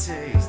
take.